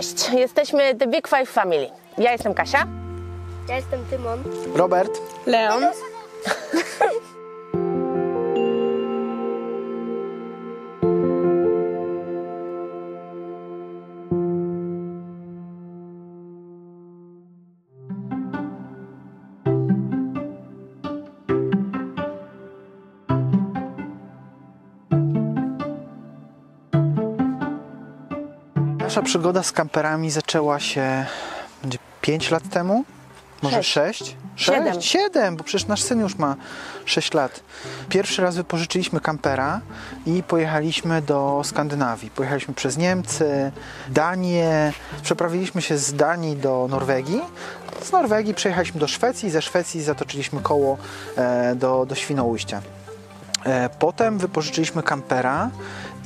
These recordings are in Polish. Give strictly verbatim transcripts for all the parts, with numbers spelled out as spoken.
Cześć, jesteśmy The Big Five Family. Ja jestem Kasia. Ja jestem Tymon. Robert. Leon. Nasza przygoda z kamperami zaczęła się będzie pięć lat temu, może sześć? sześć? siedem, bo przecież nasz syn już ma sześć lat. Pierwszy raz wypożyczyliśmy kampera i pojechaliśmy do Skandynawii. Pojechaliśmy przez Niemcy, Danię, przeprawiliśmy się z Danii do Norwegii. Z Norwegii przejechaliśmy do Szwecji, ze Szwecji zatoczyliśmy koło do, do Świnoujścia. Potem wypożyczyliśmy kampera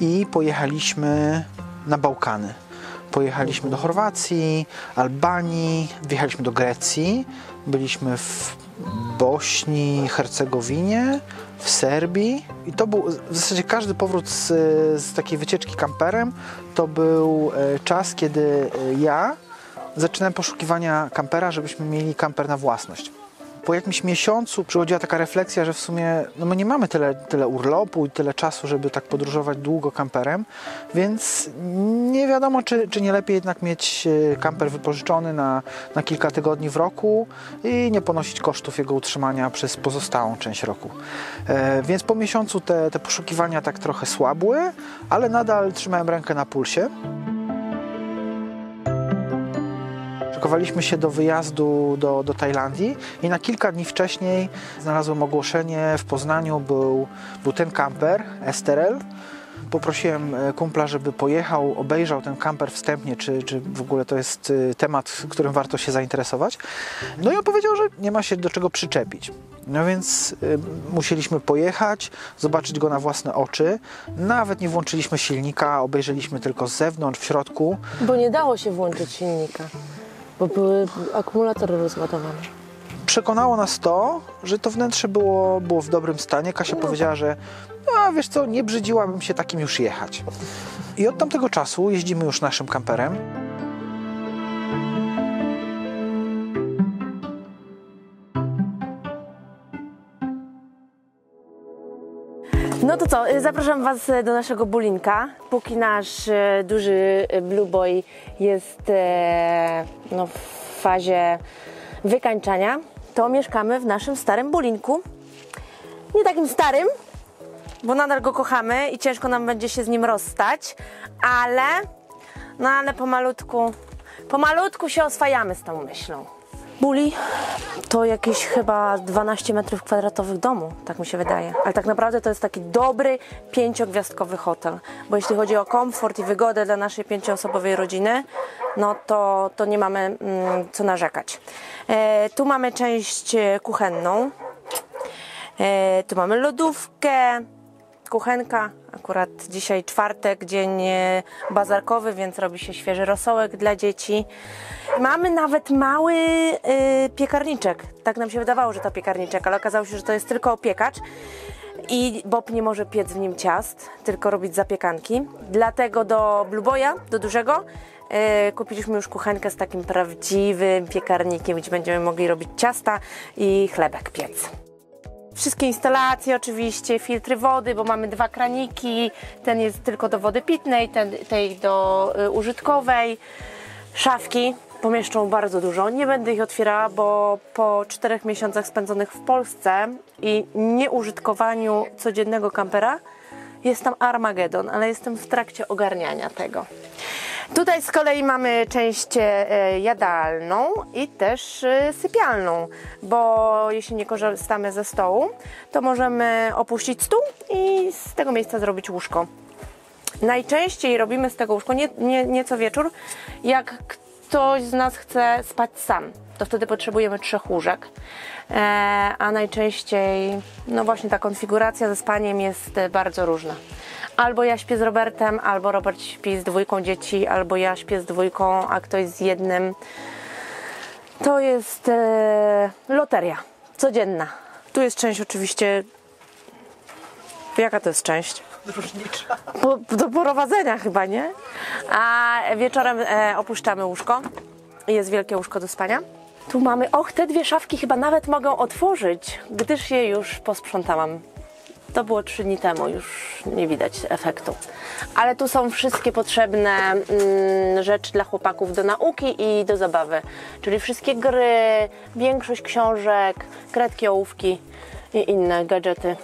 i pojechaliśmy na Bałkany. Pojechaliśmy do Chorwacji, Albanii, wjechaliśmy do Grecji, byliśmy w Bośni, Hercegowinie, w Serbii i to był w zasadzie każdy powrót z, z takiej wycieczki kamperem. To był czas, kiedy ja zaczynałem poszukiwania kampera, żebyśmy mieli kamper na własność. Po jakimś miesiącu przychodziła taka refleksja, że w sumie no my nie mamy tyle, tyle urlopu i tyle czasu, żeby tak podróżować długo kamperem, więc nie wiadomo, czy, czy nie lepiej jednak mieć kamper wypożyczony na, na kilka tygodni w roku i nie ponosić kosztów jego utrzymania przez pozostałą część roku. E, więc po miesiącu te, te poszukiwania tak trochę słabły, ale nadal trzymałem rękę na pulsie. Szykowaliśmy się do wyjazdu do, do Tajlandii i na kilka dni wcześniej znalazłem ogłoszenie. W Poznaniu był, był ten kamper, Esterel. Poprosiłem kumpla, żeby pojechał, obejrzał ten kamper wstępnie, czy, czy w ogóle to jest temat, którym warto się zainteresować. No i on powiedział, że nie ma się do czego przyczepić. No więc musieliśmy pojechać, zobaczyć go na własne oczy. Nawet nie włączyliśmy silnika, obejrzeliśmy tylko z zewnątrz, w środku. Bo nie dało się włączyć silnika. Bo były akumulatory rozładowane. Przekonało nas to, że to wnętrze było, było w dobrym stanie. Kasia no. powiedziała, że no wiesz co, nie brzydziłabym się takim już jechać. I od tamtego czasu jeździmy już naszym kamperem. No to co, zapraszam Was do naszego bulinka. Póki nasz duży Blue Boy jest no, w fazie wykańczania, to mieszkamy w naszym starym bulinku. Nie takim starym, bo nadal go kochamy i ciężko nam będzie się z nim rozstać, ale, no ale pomalutku, pomalutku się oswajamy z tą myślą. Buli to jakieś chyba dwanaście metrów kwadratowych domu, tak mi się wydaje. Ale tak naprawdę to jest taki dobry, pięciogwiazdkowy hotel. Bo jeśli chodzi o komfort i wygodę dla naszej pięcioosobowej rodziny, no to, to nie mamy mm, co narzekać. E, tu mamy część kuchenną. E, tu mamy lodówkę, kuchenka. Akurat dzisiaj czwartek, dzień bazarkowy, więc robi się świeży rosołek dla dzieci. Mamy nawet mały yy, piekarniczek. Tak nam się wydawało, że to piekarniczek, ale okazało się, że to jest tylko opiekacz. I Bob nie może piec w nim ciast, tylko robić zapiekanki. Dlatego do Blue Boya, do dużego, yy, kupiliśmy już kuchenkę z takim prawdziwym piekarnikiem, gdzie będziemy mogli robić ciasta i chlebek piec. Wszystkie instalacje oczywiście, filtry wody, bo mamy dwa kraniki. Ten jest tylko do wody pitnej, ten, tej do y, użytkowej. Szafki pomieszczą bardzo dużo. Nie będę ich otwierała, bo po czterech miesiącach spędzonych w Polsce i nieużytkowaniu codziennego kampera jest tam Armagedon, ale jestem w trakcie ogarniania tego. Tutaj z kolei mamy część jadalną i też sypialną, bo jeśli nie korzystamy ze stołu, to możemy opuścić stół i z tego miejsca zrobić łóżko. Najczęściej robimy z tego łóżko nie, nie, nie co wieczór, jak ktoś z nas chce spać sam, to wtedy potrzebujemy trzech łóżek, e, a najczęściej no właśnie ta konfiguracja ze spaniem jest bardzo różna. Albo ja śpię z Robertem, albo Robert śpi z dwójką dzieci, albo ja śpię z dwójką, a ktoś z jednym. To jest e, loteria codzienna. Tu jest część oczywiście, jaka to jest część? podróżnicza. Po, do prowadzenia chyba, nie? A wieczorem e, opuszczamy łóżko. Jest wielkie łóżko do spania. Tu mamy, och, te dwie szafki chyba nawet mogę otworzyć, gdyż je już posprzątałam. To było trzy dni temu, już nie widać efektu. Ale tu są wszystkie potrzebne mm, rzeczy dla chłopaków do nauki i do zabawy. Czyli wszystkie gry, większość książek, kredki, ołówki i inne gadżety,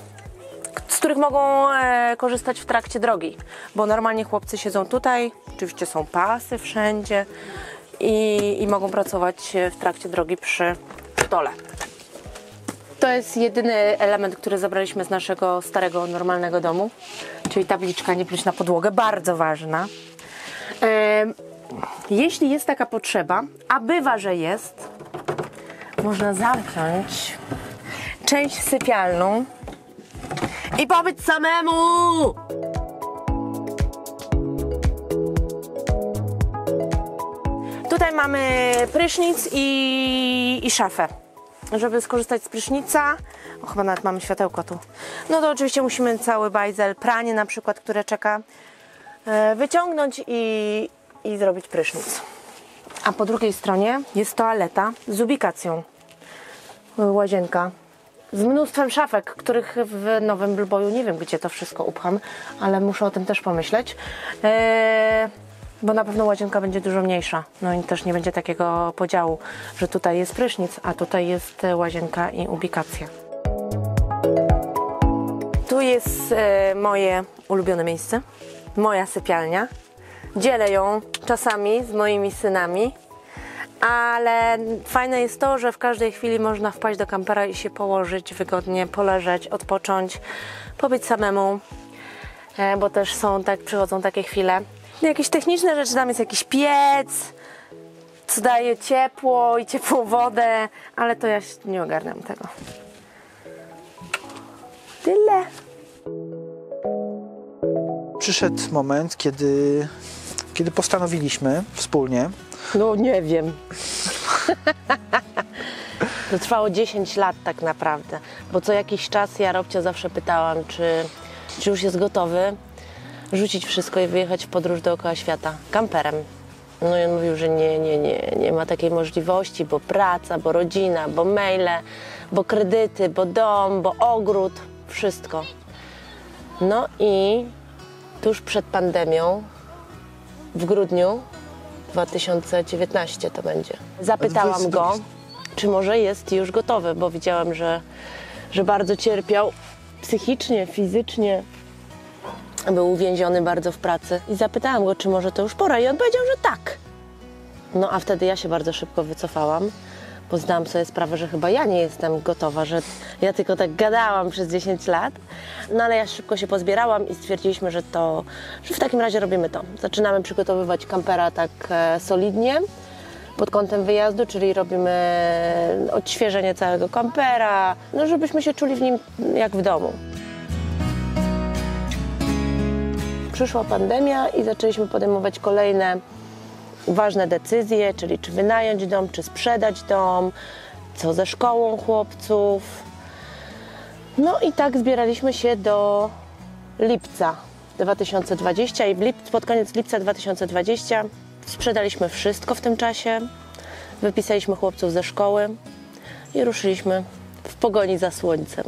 z których mogą e, korzystać w trakcie drogi. Bo normalnie chłopcy siedzą tutaj, oczywiście są pasy wszędzie i, i mogą pracować w trakcie drogi przy stole. To jest jedyny element, który zabraliśmy z naszego starego, normalnego domu, czyli tabliczka, nie pluć na podłogę, bardzo ważna. E, jeśli jest taka potrzeba, a bywa, że jest, można zamknąć część sypialną i pobyć samemu! Tutaj mamy prysznic i, i szafę. Żeby skorzystać z prysznica, o, chyba nawet mamy światełko tu, no to oczywiście musimy cały bajzel, pranie na przykład, które czeka, wyciągnąć i, i zrobić prysznic. A po drugiej stronie jest toaleta z ubikacją, łazienka, z mnóstwem szafek, których w nowym Blue Boyu nie wiem, gdzie to wszystko upcham, ale muszę o tym też pomyśleć. Eee... Bo na pewno łazienka będzie dużo mniejsza, no i też nie będzie takiego podziału, że tutaj jest prysznic, a tutaj jest łazienka i ubikacja. Tu jest e, moje ulubione miejsce, moja sypialnia. Dzielę ją czasami z moimi synami, ale fajne jest to, że w każdej chwili można wpaść do kampera i się położyć wygodnie, poleżeć, odpocząć, pobyć samemu, e, bo też są tak, przychodzą takie chwile. Jakieś techniczne rzeczy, tam jest jakiś piec, co daje ciepło i ciepłą wodę, ale to ja się nie ogarniam tego. Tyle. Przyszedł moment, kiedy, kiedy postanowiliśmy wspólnie. No nie wiem. To trwało dziesięć lat tak naprawdę, bo co jakiś czas ja Robcia zawsze pytałam, czy, czy już jest gotowy. Rzucić wszystko i wyjechać w podróż dookoła świata kamperem. No i on mówił, że nie, nie, nie, nie ma takiej możliwości, bo praca, bo rodzina, bo maile, bo kredyty, bo dom, bo ogród, wszystko. No i tuż przed pandemią, w grudniu dwa tysiące dziewiętnastego to będzie, zapytałam go, czy może jest już gotowy, bo widziałam, że, że bardzo cierpiał psychicznie, fizycznie. Był uwięziony bardzo w pracy i zapytałam go, czy może to już pora, i on powiedział, że tak. No a wtedy ja się bardzo szybko wycofałam, bo zdałam sobie sprawę, że chyba ja nie jestem gotowa, że ja tylko tak gadałam przez dziesięć lat. No ale ja szybko się pozbierałam i stwierdziliśmy, że to, że w takim razie robimy to. Zaczynamy przygotowywać kampera tak solidnie pod kątem wyjazdu, czyli robimy odświeżenie całego kampera, no żebyśmy się czuli w nim jak w domu. Przyszła pandemia i zaczęliśmy podejmować kolejne ważne decyzje, czyli czy wynająć dom, czy sprzedać dom, co ze szkołą chłopców. No i tak zbieraliśmy się do lipca dwa tysiące dwudziestego i lip, pod koniec lipca dwa tysiące dwudziestego sprzedaliśmy wszystko w tym czasie, wypisaliśmy chłopców ze szkoły i ruszyliśmy w pogoni za słońcem.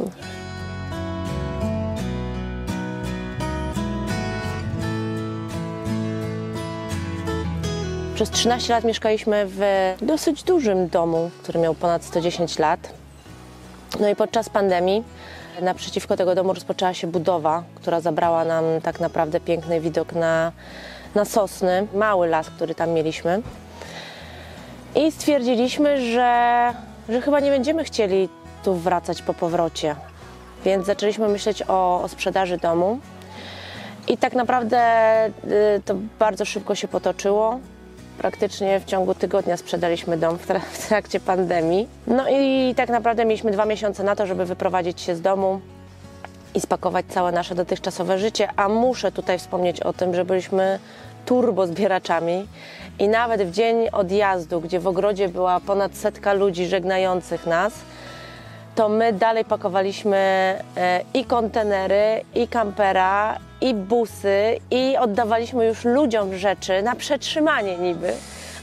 Przez trzynaście lat mieszkaliśmy w dosyć dużym domu, który miał ponad sto dziesięć lat. No i podczas pandemii naprzeciwko tego domu rozpoczęła się budowa, która zabrała nam tak naprawdę piękny widok na, na sosny, mały las, który tam mieliśmy. I stwierdziliśmy, że, że chyba nie będziemy chcieli tu wracać po powrocie. Więc zaczęliśmy myśleć o, o sprzedaży domu. I tak naprawdę y, to bardzo szybko się potoczyło. Praktycznie w ciągu tygodnia sprzedaliśmy dom w, tra w trakcie pandemii. No i tak naprawdę mieliśmy dwa miesiące na to, żeby wyprowadzić się z domu i spakować całe nasze dotychczasowe życie. A muszę tutaj wspomnieć o tym, że byliśmy turbo zbieraczami i nawet w dzień odjazdu, gdzie w ogrodzie była ponad setka ludzi żegnających nas, to my dalej pakowaliśmy i kontenery, i kampera, i busy, i oddawaliśmy już ludziom rzeczy na przetrzymanie niby,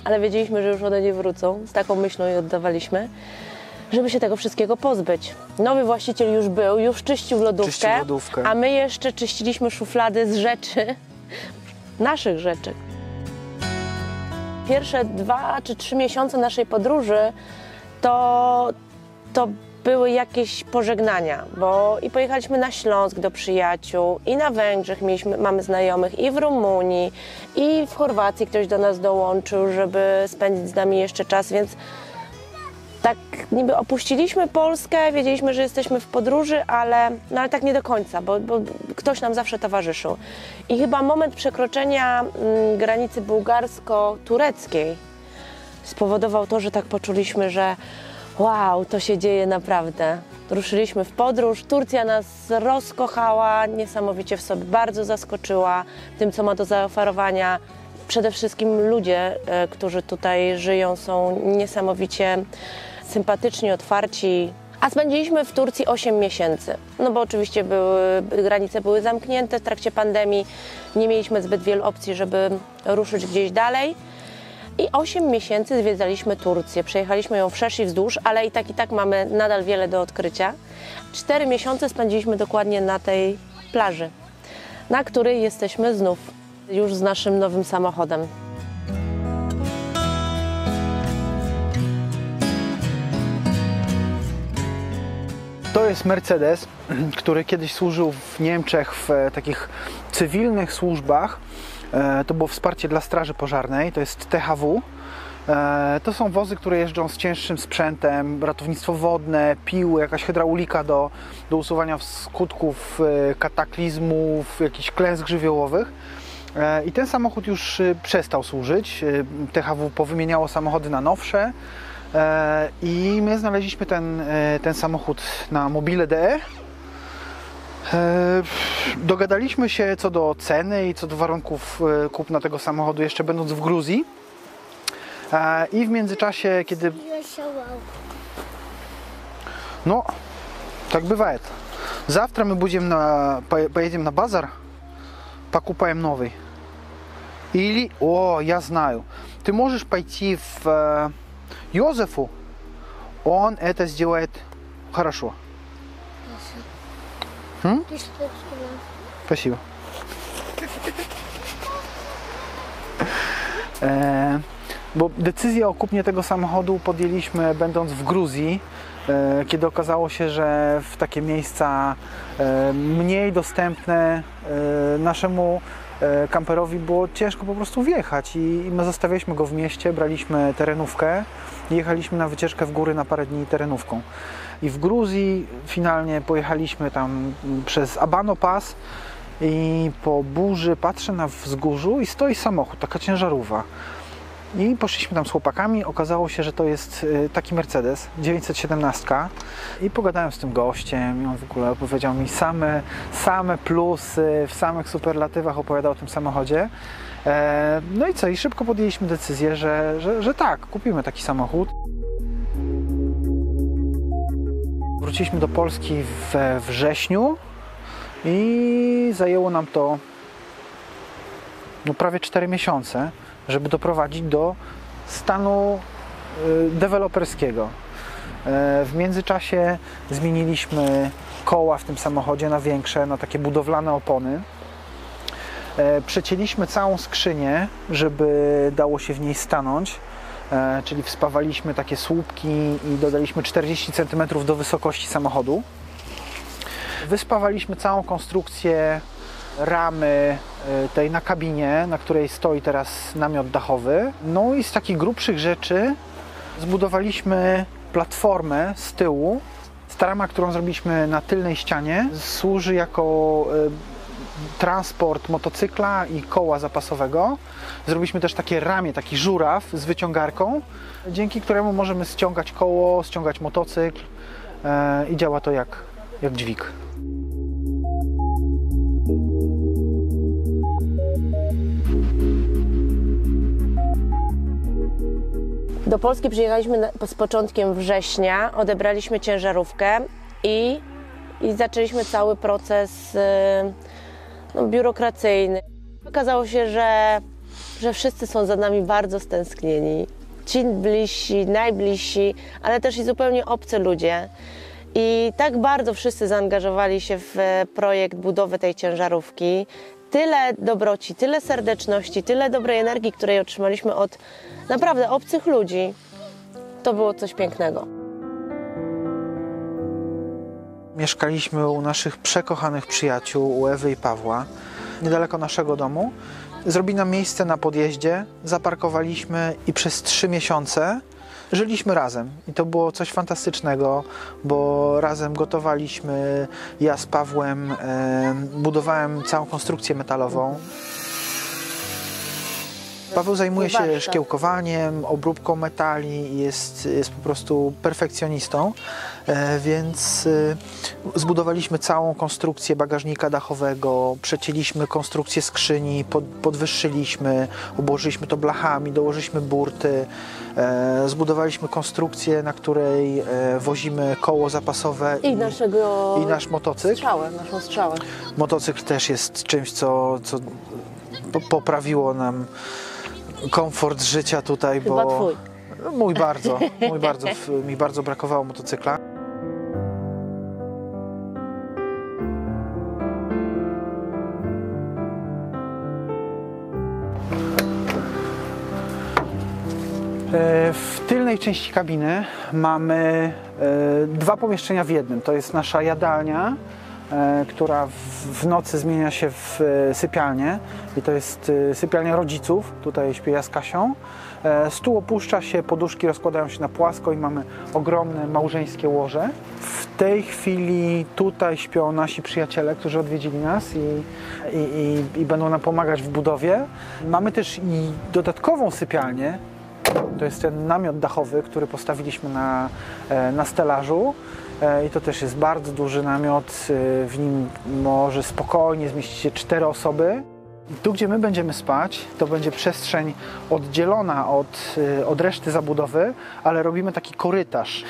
ale wiedzieliśmy, że już one nie wrócą, z taką myślą je oddawaliśmy, żeby się tego wszystkiego pozbyć. Nowy właściciel już był, już czyścił lodówkę, czyścił lodówkę. A my jeszcze czyściliśmy szuflady z rzeczy, naszych rzeczy. Pierwsze dwa czy trzy miesiące naszej podróży to, to były jakieś pożegnania, bo i pojechaliśmy na Śląsk do przyjaciół, i na Węgrzech mieliśmy, mamy znajomych, i w Rumunii, i w Chorwacji ktoś do nas dołączył, żeby spędzić z nami jeszcze czas, więc tak niby opuściliśmy Polskę, wiedzieliśmy, że jesteśmy w podróży, ale, no ale tak nie do końca, bo, bo ktoś nam zawsze towarzyszył. I chyba moment przekroczenia mm, granicy bułgarsko-tureckiej spowodował to, że tak poczuliśmy, że wow, to się dzieje naprawdę. Ruszyliśmy w podróż, Turcja nas rozkochała, niesamowicie w sobie bardzo zaskoczyła tym, co ma do zaoferowania. Przede wszystkim ludzie, e, którzy tutaj żyją, są niesamowicie sympatyczni, otwarci. A spędziliśmy w Turcji osiem miesięcy, no bo oczywiście były, granice były zamknięte w trakcie pandemii, nie mieliśmy zbyt wielu opcji, żeby ruszyć gdzieś dalej. I osiem miesięcy zwiedzaliśmy Turcję, przejechaliśmy ją wszerz i wzdłuż, ale i tak i tak mamy nadal wiele do odkrycia. cztery miesiące spędziliśmy dokładnie na tej plaży, na której jesteśmy znów, już z naszym nowym samochodem. To jest Mercedes, który kiedyś służył w Niemczech w takich cywilnych służbach. To było wsparcie dla straży pożarnej, to jest T H W. To są wozy, które jeżdżą z cięższym sprzętem, ratownictwo wodne, piły, jakaś hydraulika do, do usuwania skutków kataklizmów, jakichś klęsk żywiołowych. I ten samochód już przestał służyć. T H W powymieniało samochody na nowsze i my znaleźliśmy ten, ten samochód na mobile kropka de. Dogadaliśmy się co do ceny i co do warunków kupna tego samochodu jeszcze będąc w Gruzji. I w międzyczasie, kiedy... No, tak bywa. Zawtra my będziemy na, pojedziemy na bazar. Покупаем новый. Или, о, я знаю, ты можешь пойти в э, Йозефу, он это сделает хорошо. М? Спасибо. E, bo decyzję o kupnie tego samochodu podjęliśmy będąc w Gruzji, kiedy okazało się, że w takie miejsca mniej dostępne naszemu kamperowi było ciężko po prostu wjechać i my zostawialiśmy go w mieście, braliśmy terenówkę i jechaliśmy na wycieczkę w góry na parę dni terenówką. I w Gruzji finalnie pojechaliśmy tam przez Abano Pass i po burzy patrzę na wzgórzu i stoi samochód, taka ciężarówka. I poszliśmy tam z chłopakami, okazało się, że to jest taki Mercedes dziewięćset siedemnaście i pogadałem z tym gościem i on w ogóle opowiedział mi same, same plusy, w samych superlatywach opowiadał o tym samochodzie. No i co, i szybko podjęliśmy decyzję, że, że, że tak, kupimy taki samochód. Wróciliśmy do Polski we wrześniu i zajęło nam to no, prawie cztery miesiące. Żeby doprowadzić do stanu deweloperskiego. W międzyczasie zmieniliśmy koła w tym samochodzie na większe, na takie budowlane opony. Przecięliśmy całą skrzynię, żeby dało się w niej stanąć, czyli wspawaliśmy takie słupki i dodaliśmy czterdzieści centymetrów do wysokości samochodu. Wyspawaliśmy całą konstrukcję ramy tej na kabinie, na której stoi teraz namiot dachowy. No i z takich grubszych rzeczy zbudowaliśmy platformę z tyłu. Ta rama, którą zrobiliśmy na tylnej ścianie, służy jako transport motocykla i koła zapasowego. Zrobiliśmy też takie ramię, taki żuraw z wyciągarką, dzięki któremu możemy ściągać koło, ściągać motocykl i działa to jak, jak dźwig. Do Polski przyjechaliśmy na, z początkiem września, odebraliśmy ciężarówkę i, i zaczęliśmy cały proces yy, no, biurokracyjny. Okazało się, że, że wszyscy są za nami bardzo stęsknieni. Ci bliżsi, najbliżsi, ale też i zupełnie obcy ludzie. I tak bardzo wszyscy zaangażowali się w projekt budowy tej ciężarówki. Tyle dobroci, tyle serdeczności, tyle dobrej energii, której otrzymaliśmy od naprawdę obcych ludzi. To było coś pięknego. Mieszkaliśmy u naszych przekochanych przyjaciół, u Ewy i Pawła, niedaleko naszego domu. Zrobili nam miejsce na podjeździe, zaparkowaliśmy i przez trzy miesiące żyliśmy razem i to było coś fantastycznego, bo razem gotowaliśmy, ja z Pawłem e, budowałem całą konstrukcję metalową. Paweł zajmuje się szkiełkowaniem, obróbką metali, jest, jest po prostu perfekcjonistą, e, więc e, zbudowaliśmy całą konstrukcję bagażnika dachowego, przecięliśmy konstrukcję skrzyni, pod, podwyższyliśmy, obłożyliśmy to blachami, dołożyliśmy burty, e, zbudowaliśmy konstrukcję, na której e, wozimy koło zapasowe i, i, naszego i nasz motocykl. Strzałę, naszą strzałę. Motocykl też jest czymś, co, co poprawiło nam komfort życia tutaj, bo chyba twój. Mój bardzo, mój bardzo, mi bardzo brakowało motocykla. W tylnej części kabiny mamy dwa pomieszczenia w jednym. To jest nasza jadalnia, która w nocy zmienia się w sypialnię i to jest sypialnia rodziców, tutaj śpię ja z Kasią. Stół opuszcza się, poduszki rozkładają się na płasko i mamy ogromne małżeńskie łoże. W tej chwili tutaj śpią nasi przyjaciele, którzy odwiedzili nas i, i, i, i będą nam pomagać w budowie. Mamy też i dodatkową sypialnię, to jest ten namiot dachowy, który postawiliśmy na, na stelażu. I to też jest bardzo duży namiot, w nim może spokojnie zmieścić się cztery osoby. I tu, gdzie my będziemy spać, to będzie przestrzeń oddzielona od, od reszty zabudowy, ale robimy taki korytarz.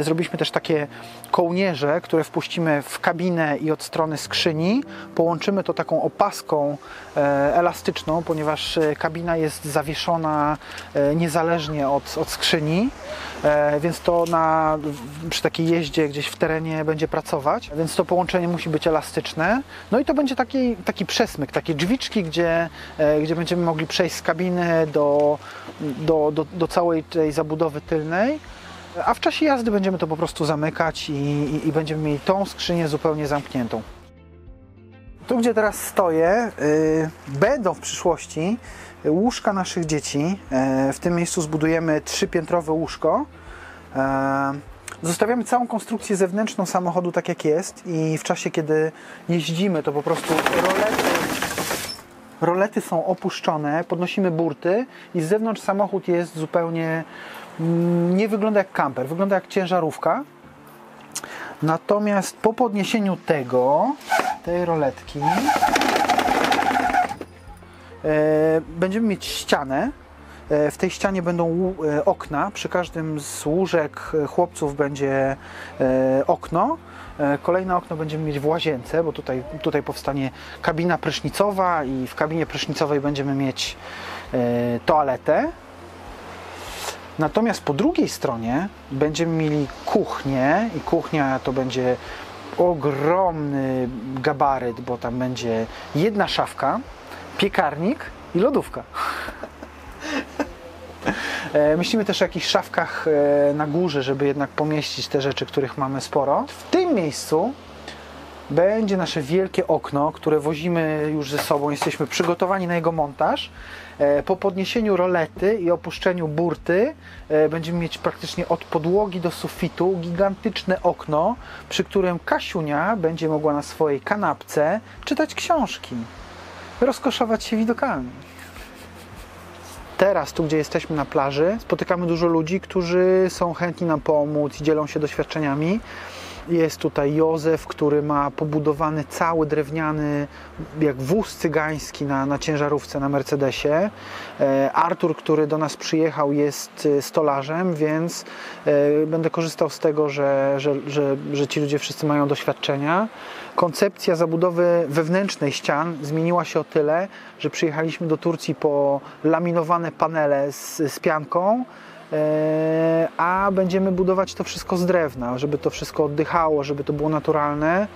Zrobiliśmy też takie kołnierze, które wpuścimy w kabinę i od strony skrzyni. Połączymy to taką opaską elastyczną, ponieważ kabina jest zawieszona niezależnie od, od skrzyni, więc to na, przy takiej jeździe gdzieś w terenie będzie pracować, więc to połączenie musi być elastyczne. No i to będzie taki, taki przesmyk, takie drzwiczki, gdzie, gdzie będziemy mogli przejść z kabiny do, do, do, do całej tej zabudowy tylnej. A w czasie jazdy będziemy to po prostu zamykać i, i, i będziemy mieli tą skrzynię zupełnie zamkniętą. Tu, gdzie teraz stoję, yy, będą w przyszłości łóżka naszych dzieci. Yy, w tym miejscu zbudujemy trzypiętrowe łóżko. Yy, zostawiamy całą konstrukcję zewnętrzną samochodu tak jak jest i w czasie, kiedy jeździmy, to po prostu rolety... Rolety są opuszczone, podnosimy burty i z zewnątrz samochód jest zupełnie, nie wygląda jak kamper, wygląda jak ciężarówka. Natomiast po podniesieniu tego, tej roletki, e, będziemy mieć ścianę. E, w tej ścianie będą e, okna, przy każdym z łóżek chłopców będzie e, okno. Kolejne okno będziemy mieć w łazience, bo tutaj, tutaj powstanie kabina prysznicowa i w kabinie prysznicowej będziemy mieć y, toaletę. Natomiast po drugiej stronie będziemy mieli kuchnię i kuchnia to będzie ogromny gabaryt, bo tam będzie jedna szafka, piekarnik i lodówka. Myślimy też o jakichś szafkach na górze, żeby jednak pomieścić te rzeczy, których mamy sporo. W tym miejscu będzie nasze wielkie okno, które wozimy już ze sobą. Jesteśmy przygotowani na jego montaż. Po podniesieniu rolety i opuszczeniu burty będziemy mieć praktycznie od podłogi do sufitu gigantyczne okno, przy którym Kasiunia będzie mogła na swojej kanapce czytać książki, rozkoszować się widokami. Teraz, tu gdzie jesteśmy na plaży, spotykamy dużo ludzi, którzy są chętni nam pomóc i dzielą się doświadczeniami. Jest tutaj Józef, który ma pobudowany cały drewniany, jak wóz cygański na, na ciężarówce, na Mercedesie. Artur, który do nas przyjechał, jest stolarzem, więc będę korzystał z tego, że, że, że, że ci ludzie wszyscy mają doświadczenia. Koncepcja zabudowy wewnętrznej ścian zmieniła się o tyle, że przyjechaliśmy do Turcji po laminowane panele z, z pianką, a będziemy budować to wszystko z drewna, żeby to wszystko oddychało, żeby to było naturalne.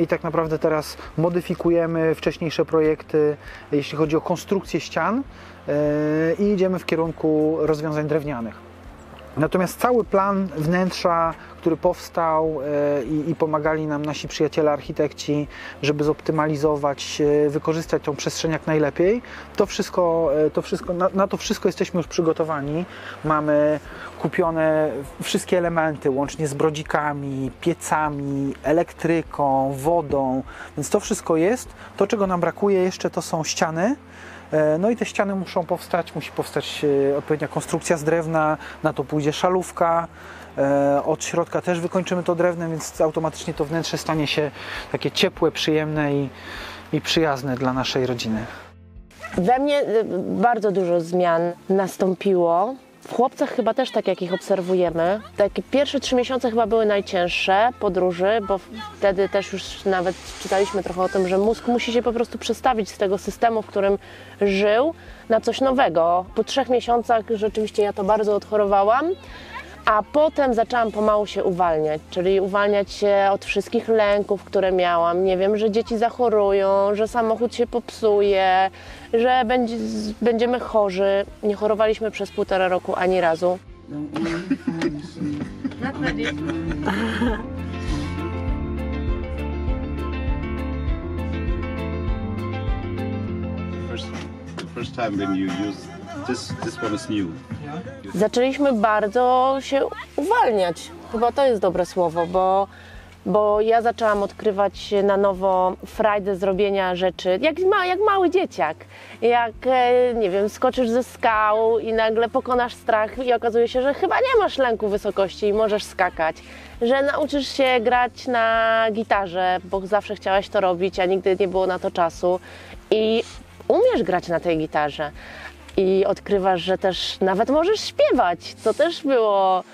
I tak naprawdę teraz modyfikujemy wcześniejsze projekty, jeśli chodzi o konstrukcję ścian, i idziemy w kierunku rozwiązań drewnianych. Natomiast cały plan wnętrza, który powstał, i, i pomagali nam nasi przyjaciele architekci, żeby zoptymalizować, wykorzystać tą przestrzeń jak najlepiej, to wszystko, to wszystko, na, na to wszystko jesteśmy już przygotowani. Mamy kupione wszystkie elementy, łącznie z brodzikami, piecami, elektryką, wodą, więc to wszystko jest. To, czego nam brakuje jeszcze, to są ściany. No i te ściany muszą powstać, musi powstać odpowiednia konstrukcja z drewna, na to pójdzie szalówka, od środka też wykończymy to drewnem, więc automatycznie to wnętrze stanie się takie ciepłe, przyjemne i, i przyjazne dla naszej rodziny. We mnie bardzo dużo zmian nastąpiło. W chłopcach chyba też tak, jak ich obserwujemy. Takie pierwsze trzy miesiące chyba były najcięższe podróży, bo wtedy też już nawet czytaliśmy trochę o tym, że mózg musi się po prostu przestawić z tego systemu, w którym żył, na coś nowego. Po trzech miesiącach rzeczywiście ja to bardzo odchorowałam, a potem zaczęłam pomału się uwalniać, czyli uwalniać się od wszystkich lęków, które miałam. Nie wiem, że dzieci zachorują, że samochód się popsuje, że będzie, będziemy chorzy. Nie chorowaliśmy przez półtora roku ani razu. This, this one is new. Zaczęliśmy bardzo się uwalniać. Chyba to jest dobre słowo, bo, bo ja zaczęłam odkrywać na nowo frajdę zrobienia rzeczy, jak, ma, jak mały dzieciak. Jak, nie wiem, skoczysz ze skał i nagle pokonasz strach i okazuje się, że chyba nie masz lęku wysokości i możesz skakać. Że nauczysz się grać na gitarze, bo zawsze chciałaś to robić, a nigdy nie było na to czasu. I umiesz grać na tej gitarze. I odkrywasz, że też nawet możesz śpiewać, co też było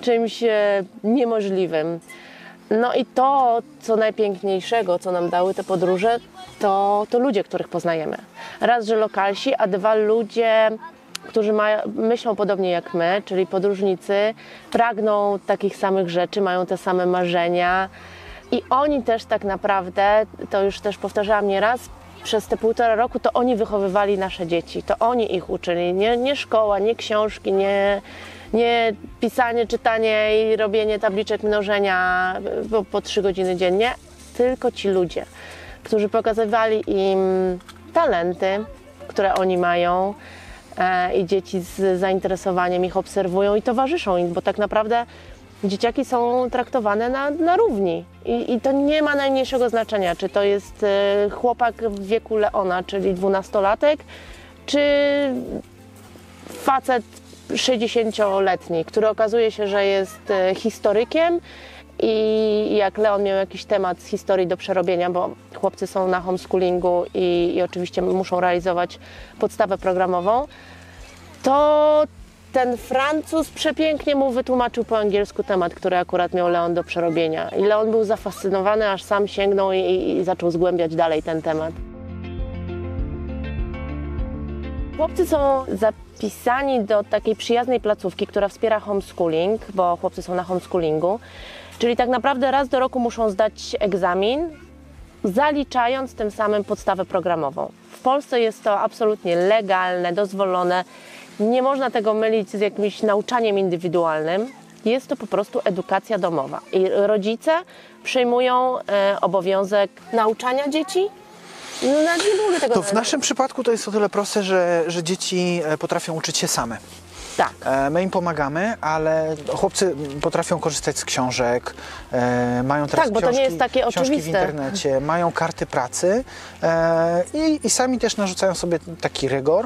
czymś niemożliwym. No i to, co najpiękniejszego, co nam dały te podróże, to, to ludzie, których poznajemy. Raz, że lokalsi, a dwa, ludzie, którzy ma, myślą podobnie jak my, czyli podróżnicy, pragną takich samych rzeczy, mają te same marzenia. I oni też tak naprawdę, to już też powtarzałam nieraz, przez te półtora roku to oni wychowywali nasze dzieci, to oni ich uczyli, nie, nie szkoła, nie książki, nie, nie pisanie, czytanie i robienie tabliczek mnożenia po, po trzy godziny dziennie, tylko ci ludzie, którzy pokazywali im talenty, które oni mają, e, i dzieci z zainteresowaniem ich obserwują i towarzyszą im, bo tak naprawdę dzieciaki są traktowane na, na równi. I, I to nie ma najmniejszego znaczenia, czy to jest chłopak w wieku Leona, czyli dwunastolatek, czy facet sześćdziesięcioletni, który okazuje się, że jest historykiem i jak Leon miał jakiś temat z historii do przerobienia, bo chłopcy są na homeschoolingu i, i oczywiście muszą realizować podstawę programową, to ten Francuz przepięknie mu wytłumaczył po angielsku temat, który akurat miał Leon do przerobienia. I Leon był zafascynowany, aż sam sięgnął i, i zaczął zgłębiać dalej ten temat. Chłopcy są zapisani do takiej przyjaznej placówki, która wspiera homeschooling, bo chłopcy są na homeschoolingu. Czyli tak naprawdę raz do roku muszą zdać egzamin, zaliczając tym samym podstawę programową. W Polsce jest to absolutnie legalne, dozwolone. Nie można tego mylić z jakimś nauczaniem indywidualnym. Jest to po prostu edukacja domowa. I rodzice przyjmują e, obowiązek nauczania dzieci. No, nie mogę tego to w naszym przypadku to jest o tyle proste, że, że dzieci potrafią uczyć się same. Tak. My im pomagamy, ale chłopcy potrafią korzystać z książek, e, mają teraz tak, bo książki, to nie jest takie książki w internecie, mają karty pracy e, i, i sami też narzucają sobie taki rygor.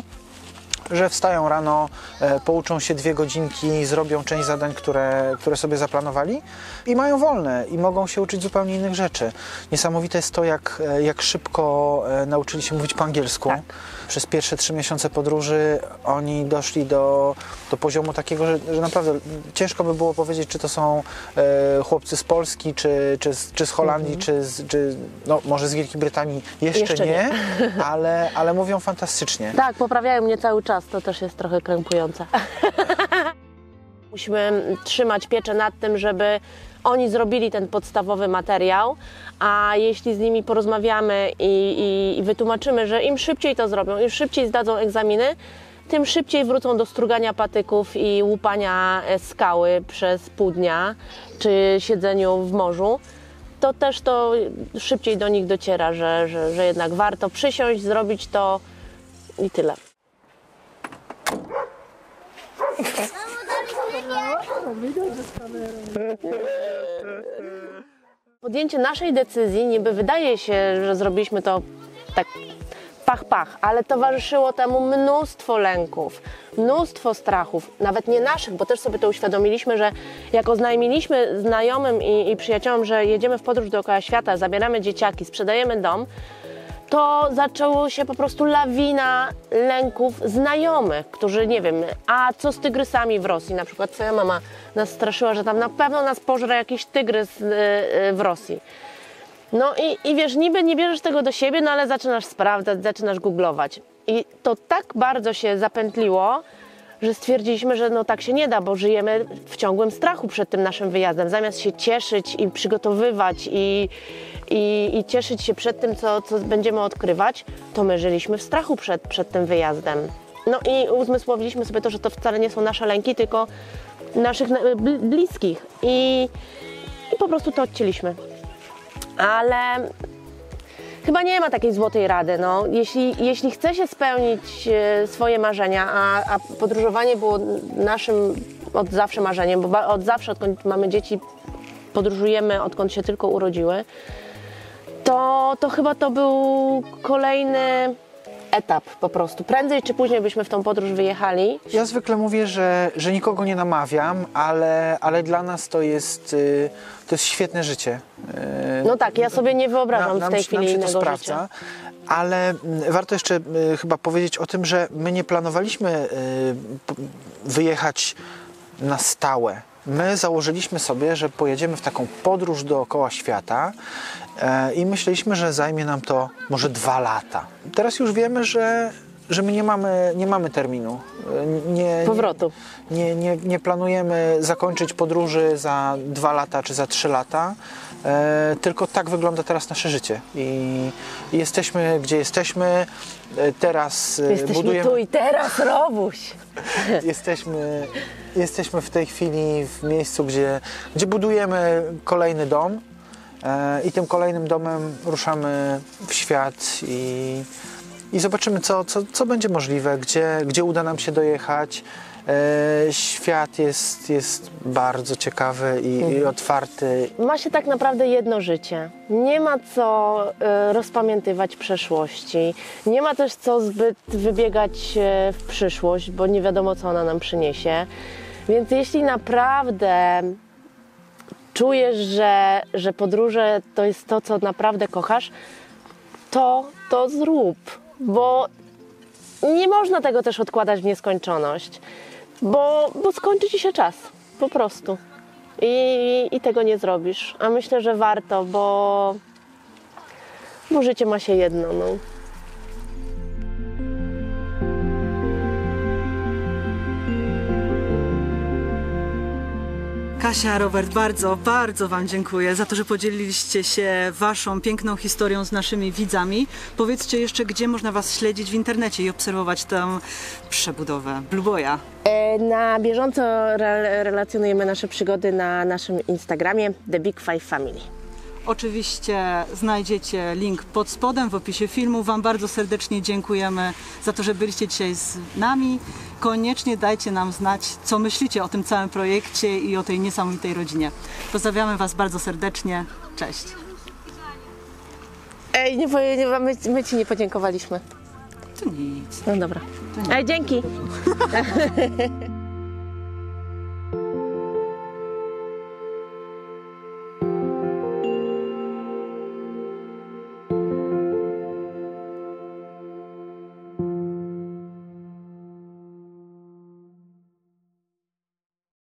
że wstają rano, e, pouczą się dwie godzinki, zrobią część zadań, które, które sobie zaplanowali i mają wolne i mogą się uczyć zupełnie innych rzeczy. Niesamowite jest to, jak, jak szybko nauczyli się mówić po angielsku. Tak. Przez pierwsze trzy miesiące podróży oni doszli do, do poziomu takiego, że, że naprawdę ciężko by było powiedzieć, czy to są e, chłopcy z Polski, czy, czy, czy z Holandii, mhm. czy, z, czy no, może z Wielkiej Brytanii. Jeszcze, Jeszcze nie, nie. Ale, ale mówią fantastycznie. Tak, poprawiają mnie cały czas, to też jest trochę krępujące. Musimy trzymać pieczę nad tym, żeby oni zrobili ten podstawowy materiał, a jeśli z nimi porozmawiamy i, i, i wytłumaczymy, że im szybciej to zrobią, im szybciej zdadzą egzaminy, tym szybciej wrócą do strugania patyków i łupania skały przez pół dnia, czy siedzeniu w morzu, to też to szybciej do nich dociera, że, że, że jednak warto przysiąść, zrobić to i tyle. Podjęcie naszej decyzji, niby wydaje się, że zrobiliśmy to tak pach pach, ale towarzyszyło temu mnóstwo lęków, mnóstwo strachów, nawet nie naszych, bo też sobie to uświadomiliśmy, że jak oznajmiliśmy znajomym i, i przyjaciołom, że jedziemy w podróż dookoła świata, zabieramy dzieciaki, sprzedajemy dom, to zaczęło się po prostu lawina lęków znajomych, którzy nie wiem, a co z tygrysami w Rosji? Na przykład twoja mama nas straszyła, że tam na pewno nas pożre jakiś tygrys w Rosji. No i, i wiesz, niby nie bierzesz tego do siebie, no ale zaczynasz sprawdzać, zaczynasz googlować. I to tak bardzo się zapętliło, że stwierdziliśmy, że no tak się nie da, bo żyjemy w ciągłym strachu przed tym naszym wyjazdem. Zamiast się cieszyć i przygotowywać i, i, i cieszyć się przed tym, co, co będziemy odkrywać, to my żyliśmy w strachu przed, przed tym wyjazdem. No i uzmysłowiliśmy sobie to, że to wcale nie są nasze lęki, tylko naszych bliskich. I, i po prostu to odcięliśmy. Ale chyba nie ma takiej złotej rady. No. Jeśli, jeśli chce się spełnić swoje marzenia, a, a podróżowanie było naszym od zawsze marzeniem, bo od zawsze, odkąd mamy dzieci, podróżujemy, odkąd się tylko urodziły, to, to chyba to był kolejny etap po prostu. Prędzej czy później byśmy w tą podróż wyjechali. Ja zwykle mówię, że, że nikogo nie namawiam, ale, ale dla nas to jest, to jest świetne życie. No tak, ja sobie nie wyobrażam nam, w tej nam, chwili nam się innego to sprawdza. Życia. Ale warto jeszcze chyba powiedzieć o tym, że my nie planowaliśmy wyjechać na stałe. My założyliśmy sobie, że pojedziemy w taką podróż dookoła świata i myśleliśmy, że zajmie nam to może dwa lata. Teraz już wiemy, że, że my nie mamy, nie mamy terminu. Nie, powrotu. Nie, nie, nie planujemy zakończyć podróży za dwa lata czy za trzy lata. E, tylko tak wygląda teraz nasze życie i, i jesteśmy, gdzie jesteśmy, e, teraz e, jesteśmy budujemy... Jesteśmy tu i teraz, Robuś! jesteśmy, jesteśmy w tej chwili w miejscu, gdzie, gdzie budujemy kolejny dom e, i tym kolejnym domem ruszamy w świat i, i zobaczymy, co, co, co będzie możliwe, gdzie, gdzie uda nam się dojechać. Świat jest, jest bardzo ciekawy i, mhm. i otwarty. Ma się tak naprawdę jedno życie. Nie ma co y, rozpamiętywać przeszłości. Nie ma też co zbyt wybiegać y, w przyszłość, bo nie wiadomo, co ona nam przyniesie. Więc jeśli naprawdę czujesz, że, że podróże to jest to, co naprawdę kochasz, to to zrób, bo nie można tego też odkładać w nieskończoność. Bo, bo skończy ci się czas, po prostu. I, i tego nie zrobisz. A myślę, że warto, bo, bo życie ma się jedno. No. Kasia, Robert, bardzo, bardzo wam dziękuję za to, że podzieliliście się waszą piękną historią z naszymi widzami. Powiedzcie jeszcze, gdzie można was śledzić w internecie i obserwować tę przebudowę Blue Boya. Na bieżąco re relacjonujemy nasze przygody na naszym Instagramie The Big Five Family. Oczywiście znajdziecie link pod spodem w opisie filmu. Wam bardzo serdecznie dziękujemy za to, że byliście dzisiaj z nami. Koniecznie dajcie nam znać, co myślicie o tym całym projekcie i o tej niesamowitej rodzinie. Pozdrawiamy was bardzo serdecznie. Cześć. Ej, nie, my, my ci nie podziękowaliśmy. To nic. No dobra. Ej, dzięki.